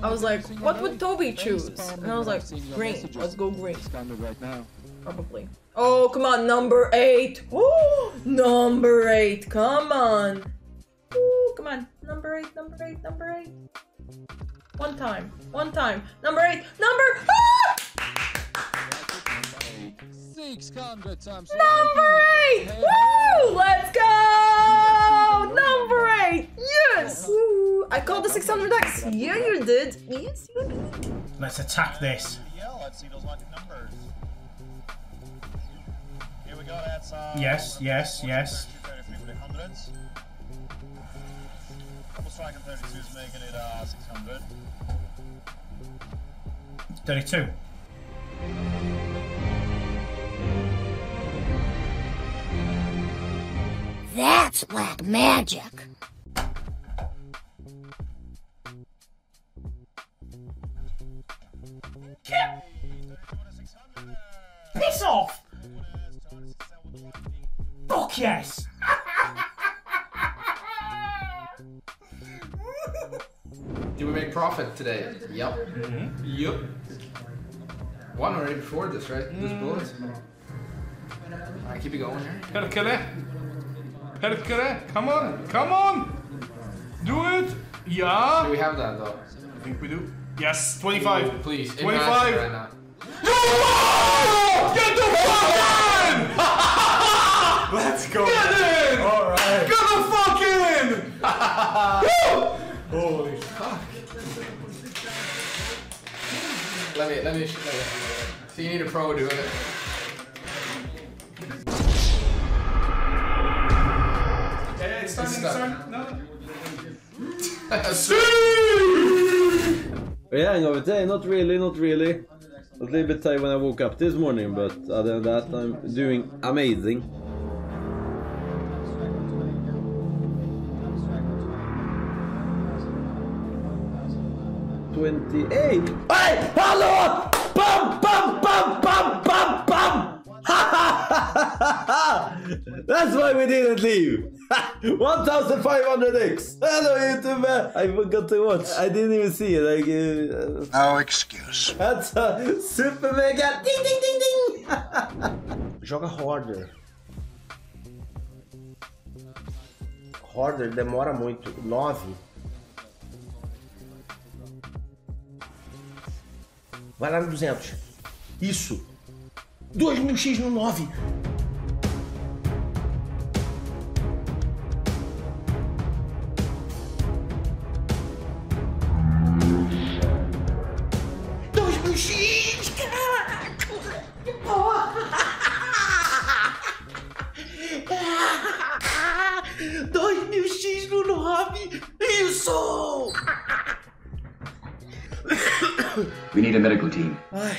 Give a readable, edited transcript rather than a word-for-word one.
I was like, what would Toby choose? And I was like, green. Let's go green. Probably. Oh, come on, number 8. Oh, number 8. Come on. Oh, come on. Number 8, number 8, number 8. One time. One time. Number 8. Number... Ah! 600 times. Number 8! Woo! Let's go! Number 8! Yes! Woo! I called the 600x. Yeah, you did. Yes, you did. Let's attack this. Yeah, let's see those lucky numbers. Here we go, that's yes, yes, yes. 233 for the 100s. Double strike and 32 is making it 600. 32. That's black magic. Kip! Piss off! Fuck yes! Did we make profit today? Yep. Mm-hmm. Yep. One already before this, right? This bullet. Alright, keep it going here. Come on, come on! Do it! Yeah! Do we have that though? I think we do. Yes, 25! Ooh, please, 25! Right now. You won! Get the fuck in! Let's go! Get in! Alright! Get the fuck in! Holy fuck! Let me so you need a pro doing it. Yeah, hang over today, not really. A little bit tired when I woke up this morning, but other than that, I'm doing amazing. Hey, hello! Bam, bam, bam, bam, bam, bam! That's why we didn't leave. 1500x. Hello YouTube. I forgot to watch. I didn't even see it. No excuse. That's a super mega ding ding ding ding. Joga harder. Harder demora muito. 9. Vai lá no 200. Isso. 2000x no 9. We need a medical team. Ay.